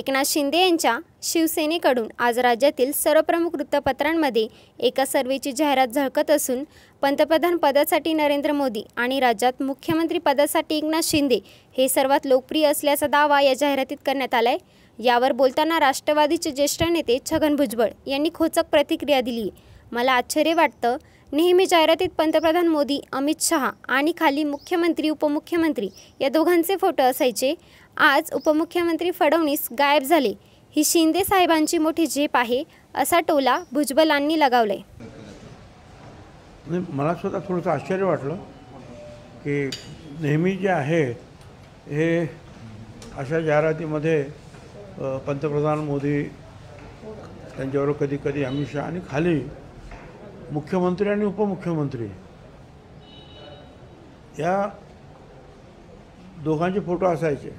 एकनाथ शिंदे यांच्या शिवसेनेकडून आज राज्यातील सर्व प्रमुख वृत्तपत्रांमध्ये एका सर्वेची जाहिरात झळकत असून पंतप्रधान पदासाठी नरेंद्र मोदी आणि राज्यात मुख्यमंत्री पदासाठी एकनाथ शिंदे हे सर्वात लोकप्रिय असल्याचा दावा या जाहिरातीत करण्यात आलाय। यावर बोलताना राष्ट्रवादीचे ज्येष्ठ नेते छगन भुजबळ यांनी खोचक प्रतिक्रिया दिली। मला आश्चर्य वाटतं, नेहमी जाहिरातीत पंतप्रधान मोदी, अमित शाह आणि खाली मुख्यमंत्री, उपमुख्यमंत्री या दोघांचे फोटो असायचे। आज उपमुख्यमंत्री फडणवीस गायब झाले, ही शिंदे साहेबांची मोठी झेप आहे असा टोला भुजबळांनी लगावलाय। मला सुद्धा थोडं आश्चर्य वाटलं की नेहमी जे आहे हे अशा जाहिरातीमध्ये पंतप्रधान मोदी, त्यांच्यावर कधी कधी अमित शाह आणि खाली मुख्यमंत्री आणि उपमुख्यमंत्री या दोघांचे फोटो असायचे।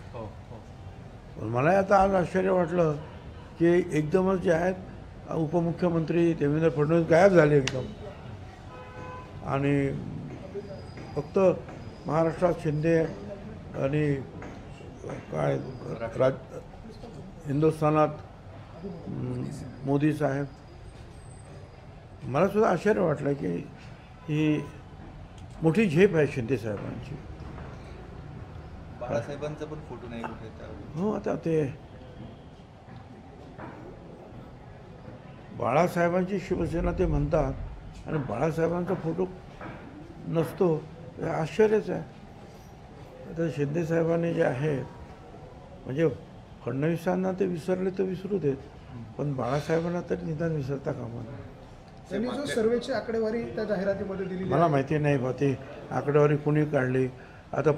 पण मला आता आज आश्चर्य वाटलं की एकदमच जे आहेत उपमुख्यमंत्री देवेंद्र फडणवीस गायब झाले एकदम, आणि फक्त महाराष्ट्रात शिंदे आणि काय हिंदुस्थानात मोदी साहेब। मला सुद्धा आश्चर्य वाटलं की ही मोठी झेप आहे शिंदे साहेबांची। बाळासाहेबांचा पण फोटो नाही कुठे? हो, आता ते बाळासाहेबांची शिवसेना ते म्हणतात आणि बाळासाहेबांचा फोटो नसतो, हे आश्चर्यच आहे। आता शिंदे साहेबांनी जे आहे म्हणजे फडणवीसांना ते विसरले तर विसरू देत, पण बाळासाहेबांना तर निदान विसरता कामा नये। जो सर्वेची आकडेवारी त्या जाहिरातीमध्ये दिली मला माहिती नाही बा, ती आकडेवारी कोणी काढली? आता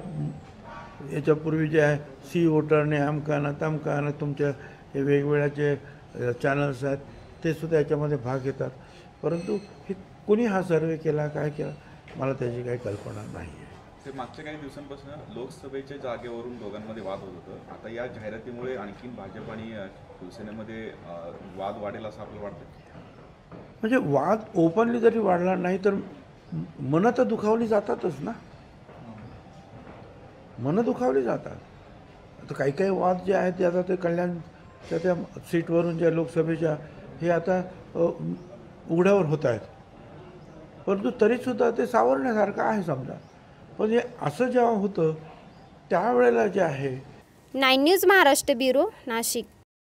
याच्यापूर्वी जे आहे सी वोटरने आमकाना तमकाना तुमच्या हे वेगवेगळ्या जे चॅनल्स आहेत ते सुद्धा याच्यामध्ये भाग घेतात, परंतु हे कोणी हा सर्वे केला, काय केला, मला त्याची काही कल्पना नाही आहे। ते मागच्या काही दिवसांपासून लोकसभेच्या जागेवरून दोघांमध्ये वाद होत होतं, आता या जाहिरातीमुळे आणखी भाजप आणि शिवसेनेमध्ये वाद वाढेल असं आपल्याला वाटतं? म्हणजे वाद ओपनली जरी वाढला नाही तर मनं तर दुखावली जातातच ना, मनं दुखावली जातात। आता काही काही वाद जे आहेत ते आता ते कल्याणच्या त्या सीटवरून ज्या लोकसभेच्या हे आता उघड्यावर होत आहेत, परंतु तरीसुद्धा ते सावरण्यासारखं आहे समजा, पण हे असं जेव्हा होतं त्यावेळेला जे आहे। 9 न्यूज महाराष्ट्र ब्युरो, नाशिक।